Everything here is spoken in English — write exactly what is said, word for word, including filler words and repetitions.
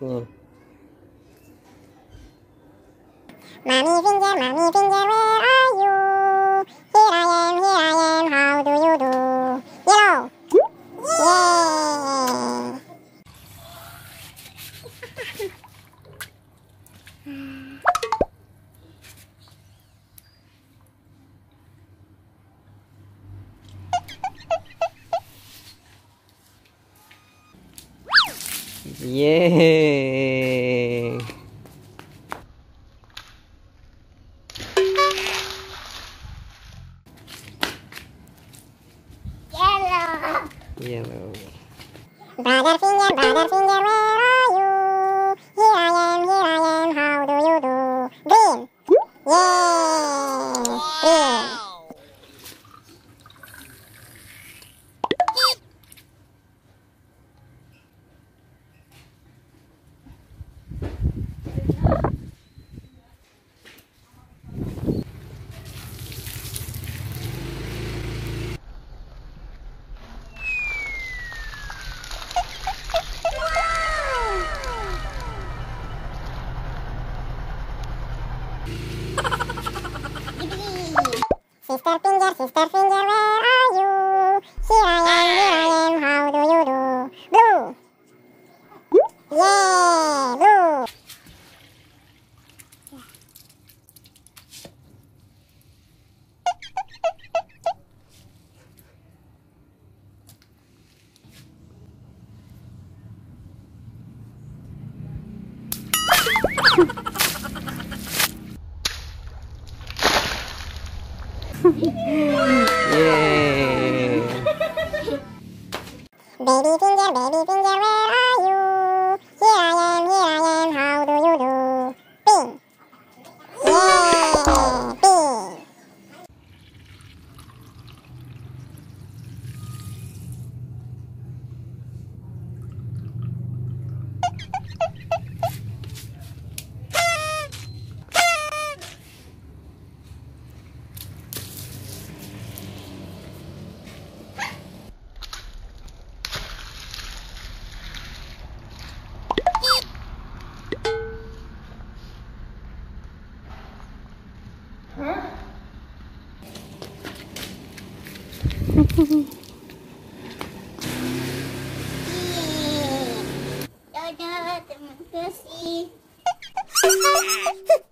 Mm. Mommy finger, mommy finger, where are you? Here I am, here I am, how do you do? Yellow! Yeah! Yeah! Yellow. Brother finger, brother finger, where are you? Here I am, here I am, how do you do? Green! Yay! Wow. Sister finger, sister finger, where are you? Here I am, here I am, how do you do? Blue! Yeah, blue! Yay! Baby finger, baby finger, where are you? Here I am, here I am, how do you do? Ping! Yay! Ping! Don't know what I'm going to see.